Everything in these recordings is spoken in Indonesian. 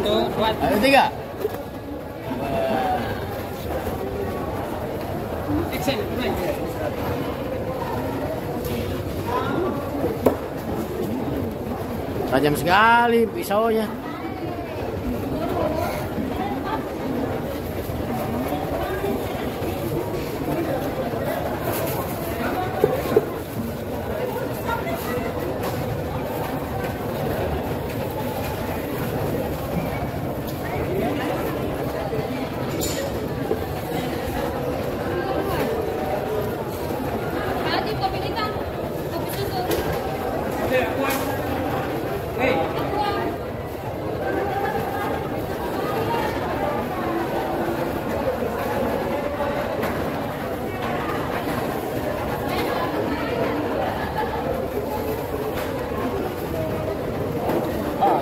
Satu, kuat. Ada tiga. Action, mulai. Tajam sekali pisaunya.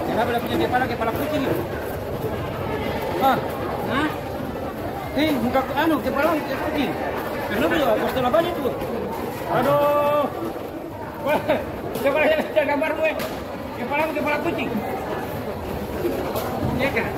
Kenapa punya kepala kucing itu? Ah, nah, muka kepala kucing. Kenapa ya? Kostum apa itu? Aduh, wah, coba gambar gue. Kepala kucing. Ya kan?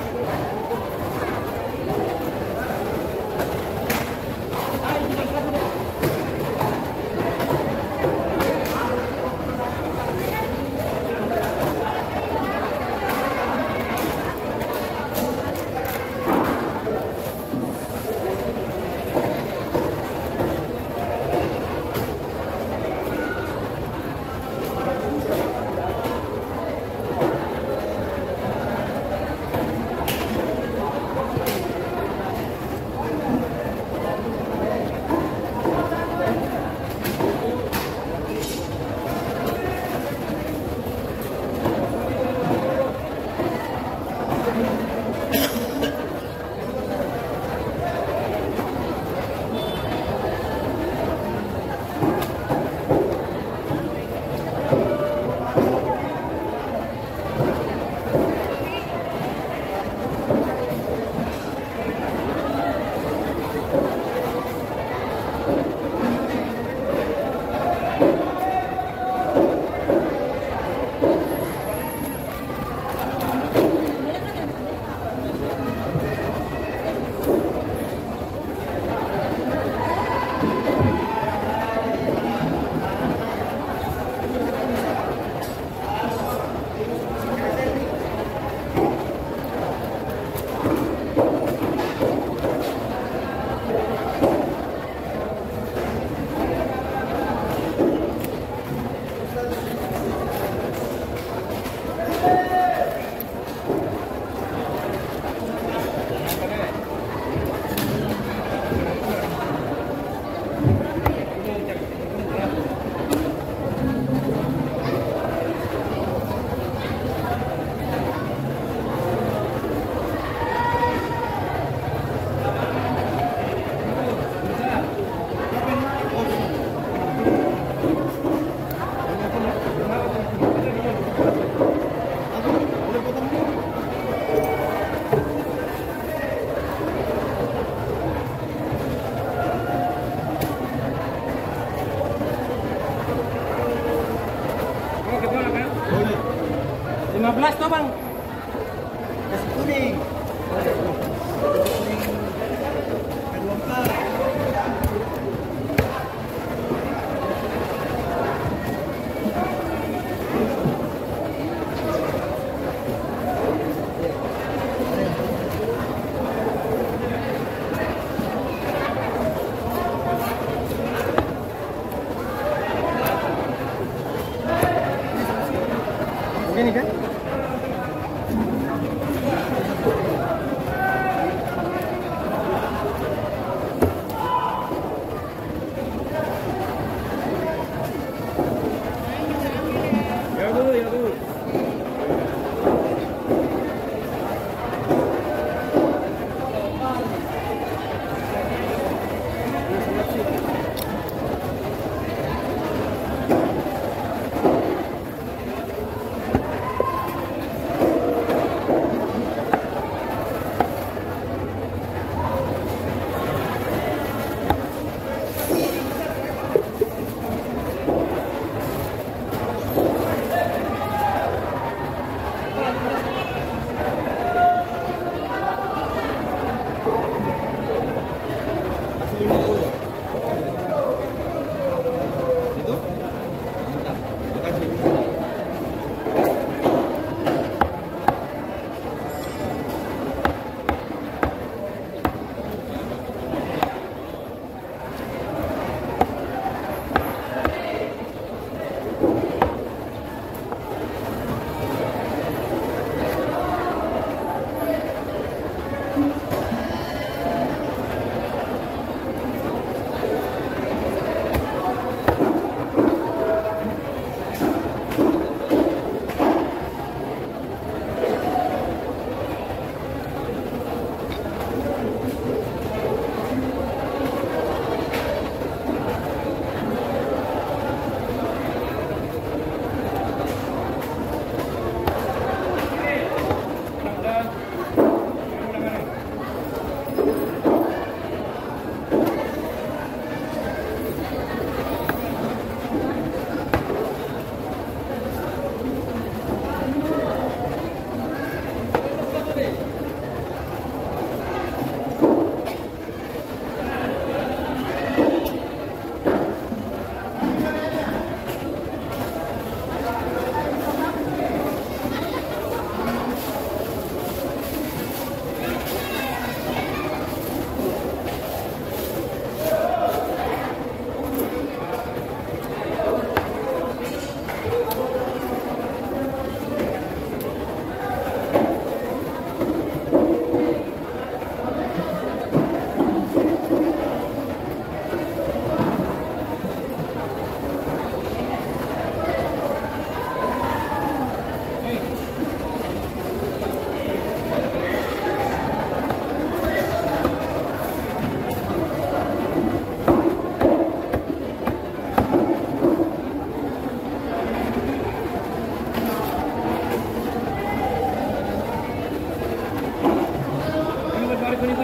Laksi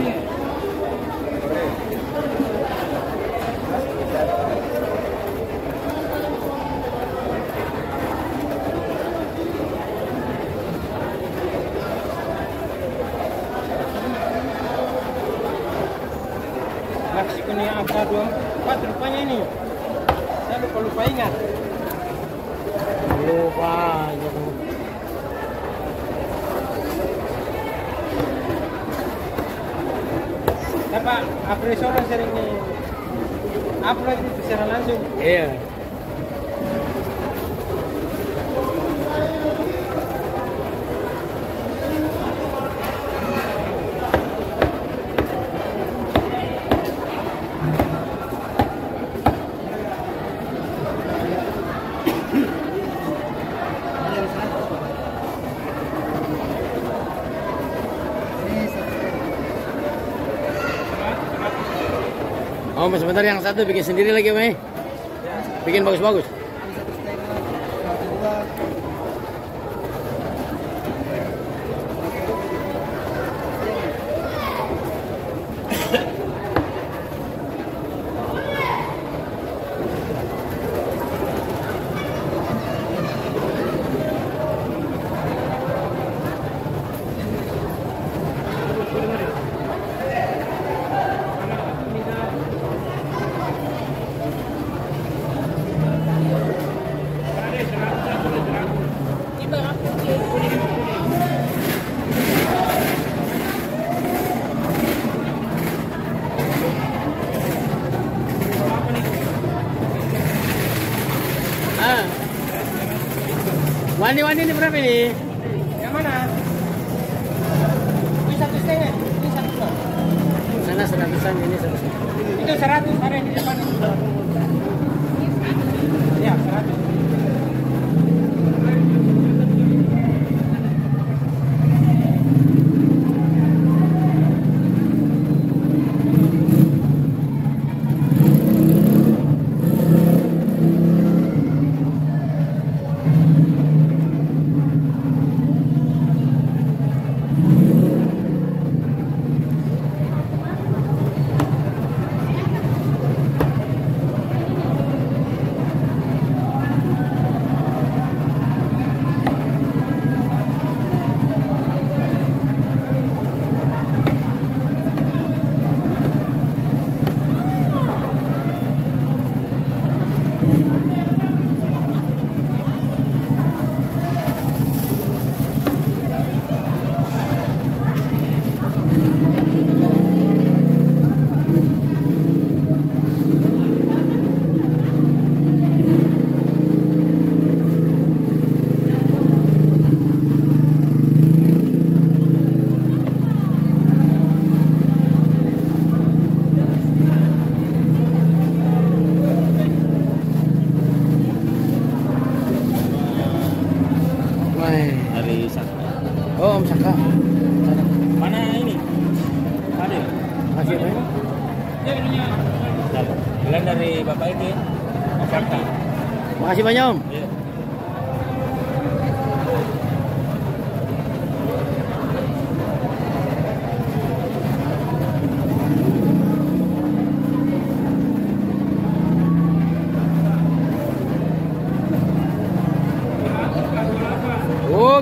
kuning apa 24 rupanya ini. Saya lupa ingat. Pak, apreso sering upload itu secara langsung. Iya. Oh, sebentar yang satu bikin sendiri lagi, Mai. Bikin bagus-bagus. Wani-wani ini berapa ini? Yang mana? Ini 1,5, ini 1,2. Sana 100-an, ini 100-an. Itu 100, ada yang di depan itu. Ya, 100. Oh, Om Saka. Mana ini? Ada. Masih ada. Dia punya. Jalan dari Bapak ini. Om Saka. Makasih banyak, Om. Iya.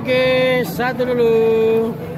Oke, satu dulu.